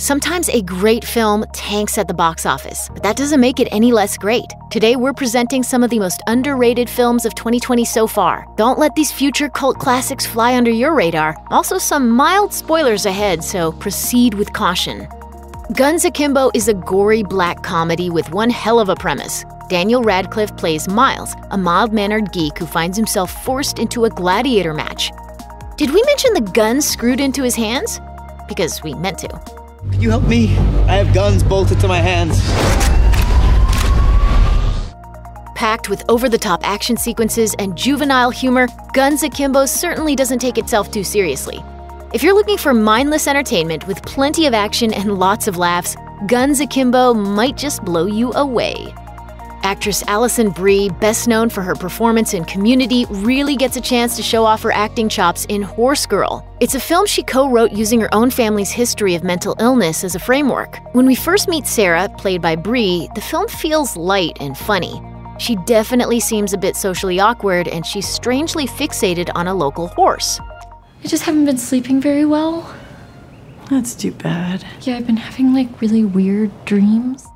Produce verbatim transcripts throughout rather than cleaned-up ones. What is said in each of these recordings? Sometimes a great film tanks at the box office, but that doesn't make it any less great. Today we're presenting some of the most underrated films of twenty twenty so far. Don't let these future cult classics fly under your radar. Also, some mild spoilers ahead, so proceed with caution. Guns Akimbo is a gory black comedy with one hell of a premise. Daniel Radcliffe plays Miles, a mild-mannered geek who finds himself forced into a gladiator match. Did we mention the guns screwed into his hands? Because we meant to. Could you help me? I have guns bolted to my hands. Packed with over-the-top action sequences and juvenile humor, Guns Akimbo certainly doesn't take itself too seriously. If you're looking for mindless entertainment with plenty of action and lots of laughs, Guns Akimbo might just blow you away. Actress Alison Brie, best known for her performance in Community, really gets a chance to show off her acting chops in Horse Girl. It's a film she co-wrote using her own family's history of mental illness as a framework. When we first meet Sarah, played by Brie, the film feels light and funny. She definitely seems a bit socially awkward, and she's strangely fixated on a local horse. I just haven't been sleeping very well. That's too bad. Yeah, I've been having like really weird dreams.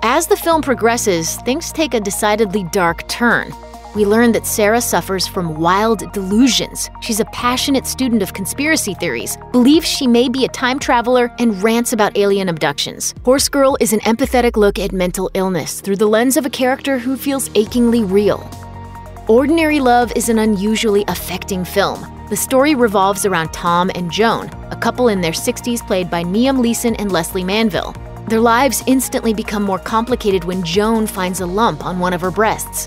As the film progresses, things take a decidedly dark turn. We learn that Sarah suffers from wild delusions. She's a passionate student of conspiracy theories, believes she may be a time traveler, and rants about alien abductions. Horse Girl is an empathetic look at mental illness through the lens of a character who feels achingly real. Ordinary Love is an unusually affecting film. The story revolves around Tom and Joan, a couple in their sixties played by Liam Leeson and Leslie Manville. Their lives instantly become more complicated when Joan finds a lump on one of her breasts.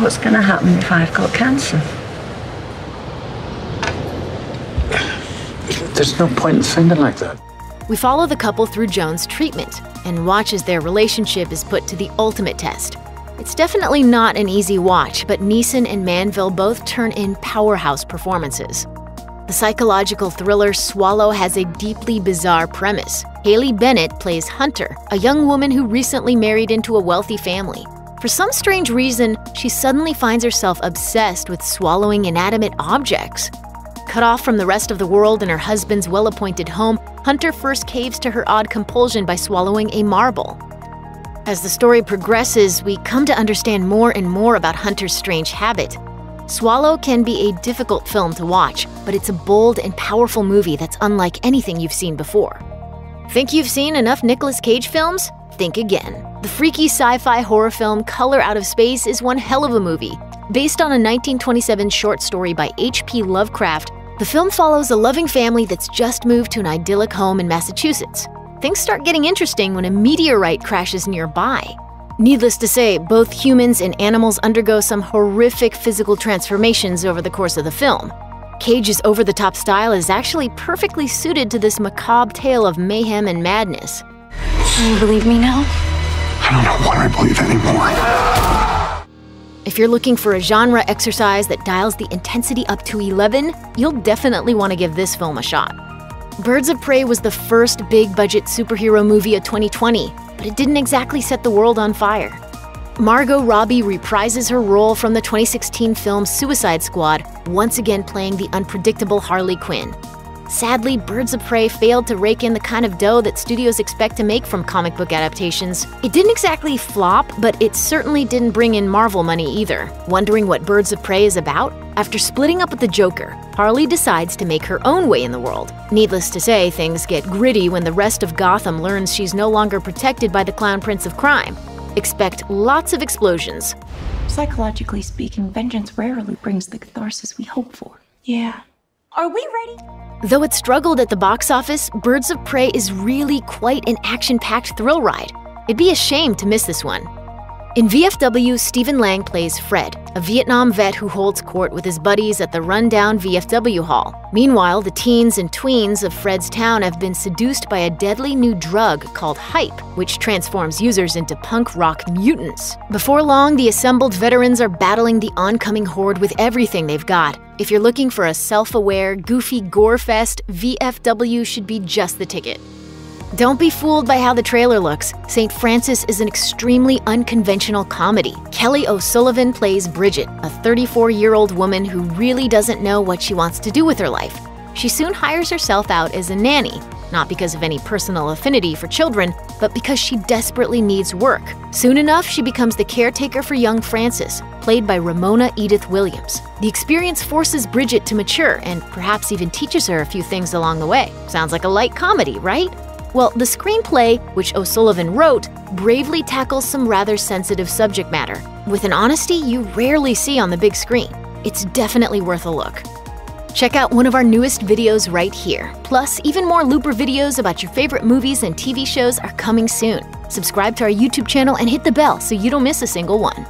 What's gonna happen if I've got cancer? There's no point in thinking like that. We follow the couple through Joan's treatment and watch as their relationship is put to the ultimate test. It's definitely not an easy watch, but Neeson and Manville both turn in powerhouse performances. The psychological thriller Swallow has a deeply bizarre premise. Haley Bennett plays Hunter, a young woman who recently married into a wealthy family. For some strange reason, she suddenly finds herself obsessed with swallowing inanimate objects. Cut off from the rest of the world and her husband's well-appointed home, Hunter first caves to her odd compulsion by swallowing a marble. As the story progresses, we come to understand more and more about Hunter's strange habit. Swallow can be a difficult film to watch, but it's a bold and powerful movie that's unlike anything you've seen before. Think you've seen enough Nicolas Cage films? Think again. The freaky sci-fi horror film Color Out of Space is one hell of a movie. Based on a nineteen twenty-seven short story by H P Lovecraft, the film follows a loving family that's just moved to an idyllic home in Massachusetts. Things start getting interesting when a meteorite crashes nearby. Needless to say, both humans and animals undergo some horrific physical transformations over the course of the film. Cage's over-the-top style is actually perfectly suited to this macabre tale of mayhem and madness. Can you believe me now? I don't know what I believe anymore. If you're looking for a genre exercise that dials the intensity up to eleven, you'll definitely want to give this film a shot. Birds of Prey was the first big-budget superhero movie of twenty twenty, but it didn't exactly set the world on fire. Margot Robbie reprises her role from the twenty sixteen film Suicide Squad, once again playing the unpredictable Harley Quinn. Sadly, Birds of Prey failed to rake in the kind of dough that studios expect to make from comic book adaptations. It didn't exactly flop, but it certainly didn't bring in Marvel money either. Wondering what Birds of Prey is about? After splitting up with the Joker, Harley decides to make her own way in the world. Needless to say, things get gritty when the rest of Gotham learns she's no longer protected by the Clown Prince of Crime. Expect lots of explosions. Psychologically speaking, vengeance rarely brings the catharsis we hope for. Yeah. Are we ready? Though it struggled at the box office, Birds of Prey is really quite an action-packed thrill ride. It'd be a shame to miss this one. In V F W, Stephen Lang plays Fred, a Vietnam vet who holds court with his buddies at the rundown V F W hall. Meanwhile, the teens and tweens of Fred's town have been seduced by a deadly new drug called hype, which transforms users into punk rock mutants. Before long, the assembled veterans are battling the oncoming horde with everything they've got. If you're looking for a self-aware, goofy gore fest, V F W should be just the ticket. Don't be fooled by how the trailer looks. Saint Frances is an extremely unconventional comedy. Kelly O'Sullivan plays Bridget, a thirty-four-year-old woman who really doesn't know what she wants to do with her life. She soon hires herself out as a nanny. not because of any personal affinity for children, but because she desperately needs work. Soon enough, she becomes the caretaker for young Frances, played by Ramona Edith Williams. The experience forces Bridget to mature and perhaps even teaches her a few things along the way. Sounds like a light comedy, right? Well, the screenplay, which O'Sullivan wrote, bravely tackles some rather sensitive subject matter with an honesty you rarely see on the big screen. It's definitely worth a look. Check out one of our newest videos right here. Plus, even more Looper videos about your favorite movies and T V shows are coming soon. Subscribe to our YouTube channel and hit the bell so you don't miss a single one.